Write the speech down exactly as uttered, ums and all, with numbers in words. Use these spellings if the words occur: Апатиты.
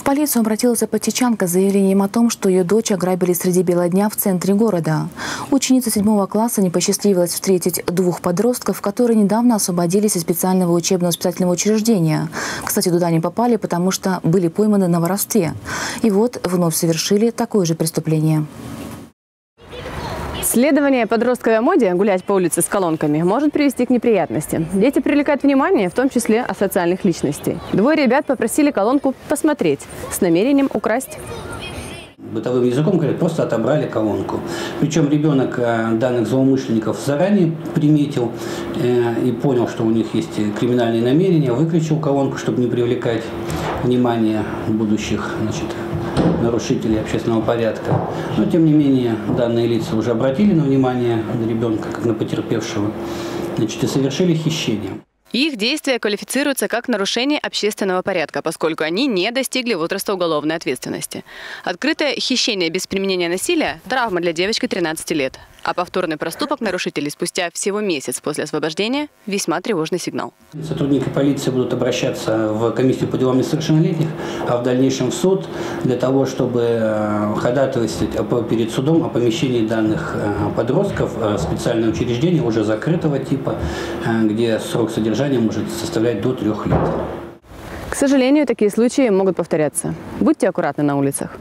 В полицию обратилась апатитчанка с заявлением о том, что ее дочь ограбили среди бела дня в центре города. Ученица седьмого класса не посчастливилось встретить двух подростков, которые недавно освободились из специального учебно-воспитательного учреждения. Кстати, туда они попали, потому что были пойманы на воровстве. И вот вновь совершили такое же преступление. Следование подростковой моде гулять по улице с колонками может привести к неприятностям. Дети привлекают внимание, в том числе от социальных личностей. Двое ребят попросили колонку посмотреть с намерением украсть. Бытовым языком говорят, просто отобрали колонку. Причем ребенок данных злоумышленников заранее приметил и понял, что у них есть криминальные намерения, выключил колонку, чтобы не привлекать внимание будущих, значит, нарушителей общественного порядка. Но, тем не менее, данные лица уже обратили на внимание на ребенка, как на потерпевшего, значит, и совершили хищение. Их действия квалифицируются как нарушение общественного порядка, поскольку они не достигли возраста уголовной ответственности. Открытое хищение без применения насилия – травма для девочки тринадцати лет. А повторный проступок нарушителей спустя всего месяц после освобождения – весьма тревожный сигнал. Сотрудники полиции будут обращаться в комиссию по делам несовершеннолетних, а в дальнейшем в суд для того, чтобы ходатайствовать перед судом о помещении данных подростков в специальное учреждение уже закрытого типа, где срок содержания может составлять до трех лет. К сожалению, такие случаи могут повторяться. Будьте аккуратны на улицах.